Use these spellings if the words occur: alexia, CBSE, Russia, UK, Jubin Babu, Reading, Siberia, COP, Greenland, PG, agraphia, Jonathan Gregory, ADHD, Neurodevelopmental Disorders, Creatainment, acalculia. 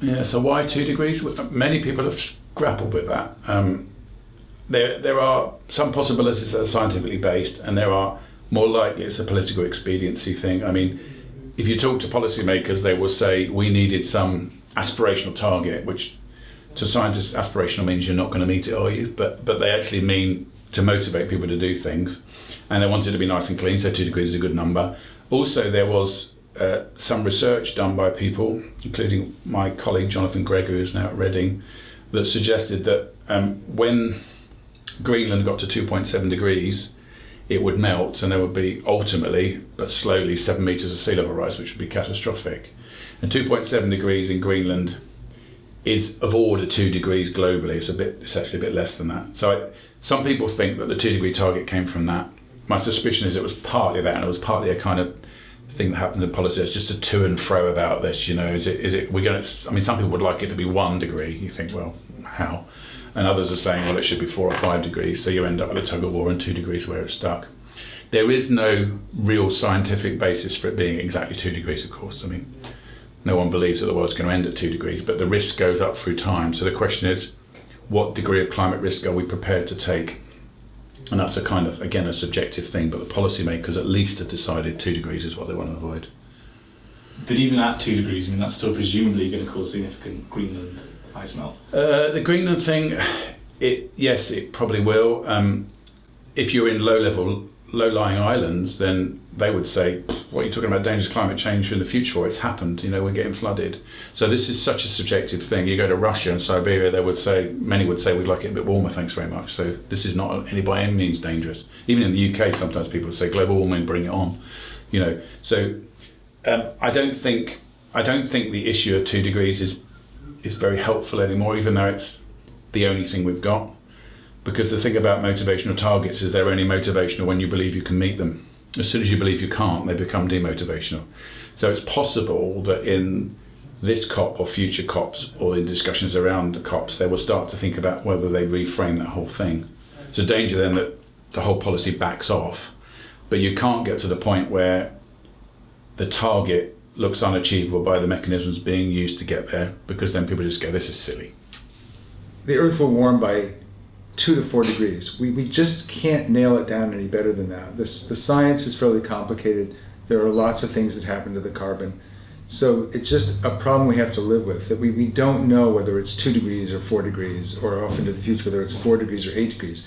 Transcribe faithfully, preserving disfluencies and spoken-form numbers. Yeah, so why two degrees? Many people have grappled with that. Um, there, there are some possibilities that are scientifically based, and there are more likely it's a political expediency thing. I mean, if you talk to policymakers, they will say we needed some aspirational target, which to scientists, aspirational means you're not going to meet it, are you? But, but they actually mean to motivate people to do things. And they wanted to be nice and clean, so two degrees is a good number. Also, there was uh, some research done by people, including my colleague Jonathan Gregory, who's now at Reading, that suggested that um, when Greenland got to two point seven degrees, it would melt and there would be ultimately, but slowly, seven metres of sea level rise, which would be catastrophic. And two point seven degrees in Greenland is of order two degrees globally. It's a bit, it's actually a bit less than that. So I, some people think that the two degree target came from that. My suspicion is it was partly that, and it was partly a kind of thing that happened in politics, just a to and fro about this. You know, is it, is it, we're going to, I mean, some people would like it to be one degree. You think, well, how? And others are saying, well, it should be four or five degrees. So you end up with a tug of war and two degrees where it's stuck. There is no real scientific basis for it being exactly two degrees, of course. I mean, no one believes that the world's going to end at two degrees, but the risk goes up through time. So the question is, what degree of climate risk are we prepared to take? And that's a kind of, again, a subjective thing, but the policymakers at least have decided two degrees is what they want to avoid. But even at two degrees, I mean, that's still presumably going to cause significant Greenland ice melt. Uh, the Greenland thing, it yes, it probably will. Um, if you're in low-level, low-lying islands, then they would say, what are you talking about, dangerous climate change in the future for? It's happened, you know, we're getting flooded. So this is such a subjective thing. You go to Russia and Siberia, they would say, many would say, we'd like it a bit warmer, thanks very much. So this is not any by any means dangerous. Even in the U K, sometimes people say, global warming, bring it on. You know, so um, I don't think, I don't think the issue of two degrees is, is very helpful anymore, even though it's the only thing we've got. Because the thing about motivational targets is they're only motivational when you believe you can meet them. As soon as you believe you can't, they become demotivational. So it's possible that in this COP or future COPs or in discussions around the COPs, they will start to think about whether they reframe that whole thing. It's a danger then that the whole policy backs off, but you can't get to the point where the target looks unachievable by the mechanisms being used to get there, because then people just go, this is silly. The Earth will warm by two to four degrees. We, we just can't nail it down any better than that. This, the science is fairly complicated. There are lots of things that happen to the carbon. So it's just a problem we have to live with, that we, we don't know whether it's two degrees or four degrees, or off into the future whether it's four degrees or eight degrees.